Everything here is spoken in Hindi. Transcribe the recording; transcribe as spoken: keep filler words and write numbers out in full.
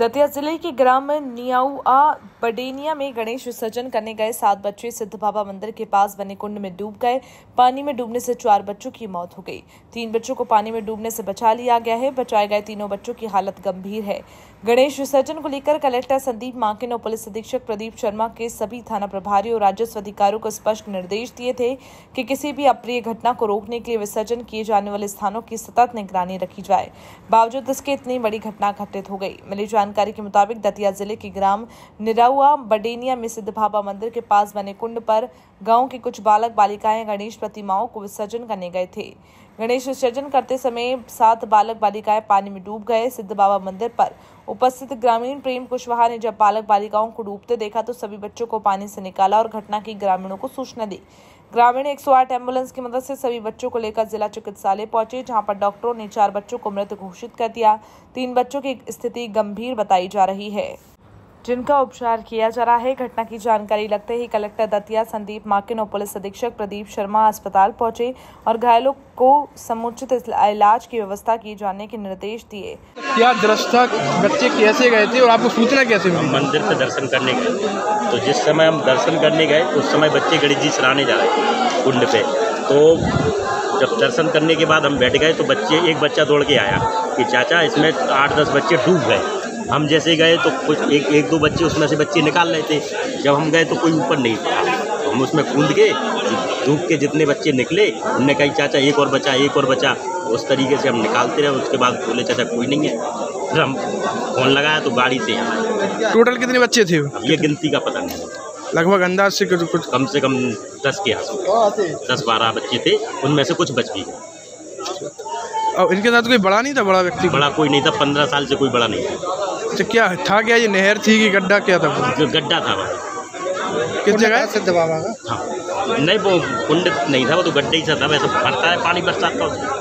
दतिया जिले के ग्राम नियाउआ बडेनिया में गणेश विसर्जन करने गए सात बच्चे सिद्ध बाबा मंदिर के पास बने कुंड में डूब गए। पानी में डूबने से चार बच्चों की मौत हो गई। तीन बच्चों को पानी में डूबने से बचा लिया गया है। बचाए गए तीनों बच्चों की हालत गंभीर है। गणेश विसर्जन को लेकर कलेक्टर संदीप माकिन और पुलिस अधीक्षक प्रदीप शर्मा के सभी थाना प्रभारी और राजस्व अधिकारियों को स्पष्ट निर्देश दिए थे कि किसी भी अप्रिय घटना को रोकने के लिए विसर्जन किए जाने वाले स्थानों की सतत निगरानी रखी जाए। बावजूद इसके इतनी बड़ी घटना घटित हो गई। मिली जानकारी के मुताबिक दतिया जिले के ग्राम निराउआ बडेनिया में सिद्ध बाबा मंदिर के पास बने कुंड पर गांव के कुछ बालक बालिकाएं गणेश प्रतिमाओं को विसर्जन करने गए थे। गणेश विसर्जन करते समय सात बालक बालिकाएं पानी में डूब गए। सिद्ध बाबा मंदिर पर उपस्थित ग्रामीण प्रेम कुशवाहा ने जब बालक बालिकाओं को डूबते देखा तो सभी बच्चों को पानी से निकाला और घटना की ग्रामीणों को सूचना दी। ग्रामीण एक सौ आठ एम्बुलेंस की मदद से सभी बच्चों को लेकर जिला चिकित्सालय पहुंचे, जहां पर डॉक्टरों ने चार बच्चों को मृत घोषित कर दिया। तीन बच्चों की स्थिति गंभीर बताई जा रही है, जिनका उपचार किया जा रहा है। घटना की जानकारी लगते ही कलेक्टर दतिया संदीप माकिन और पुलिस अधीक्षक प्रदीप शर्मा अस्पताल पहुंचे और घायलों को समुचित इलाज की व्यवस्था किए जाने के निर्देश दिए। क्या दृष्टा बच्चे कैसे गए थे और आपको सूचना कैसे मिली? मंदिर पर दर्शन करने गए तो जिस समय हम दर्शन करने गए उस समय बच्चे गणेश जी चढ़ाने जा रहे थे कुंड पे। तो जब दर्शन करने के बाद हम बैठ गए तो बच्चे एक बच्चा दौड़ के आया कि चाचा इसमें आठ दस बच्चे डूब गए। हम जैसे गए तो कुछ एक एक दो बच्चे उसमें से बच्चे निकाल रहे थे। जब हम गए तो कोई ऊपर नहीं था। तो हम उसमें कूद के डूब के जितने बच्चे निकले हमने कहा चाचा एक और बचा एक और बचा। उस तरीके से हम निकालते रहे। उसके बाद बोले चाचा कोई नहीं है। फिर हम फोन लगाया तो गाड़ी से। टोटल कितने बच्चे थे? ये गिनती का पता नहीं, लगभग अंदाज से कुछ कम से कम दस के आसपास दस बारह बच्चे थे। उनमें से कुछ बच भी गए। और इनके साथ कोई बड़ा नहीं था? बड़ा व्यक्ति बड़ा कोई नहीं था। पंद्रह साल से कोई बड़ा नहीं था। अच्छा, क्या था? क्या ये नहर थी कि गड्ढा क्या था? गड्ढा था वहाँ। किस जगह? सिद्ध बाबा का? हाँ नहीं, वो कुंड नहीं था, वो तो गड्ढे ही सा था। वैसे भरता है पानी बरसात का।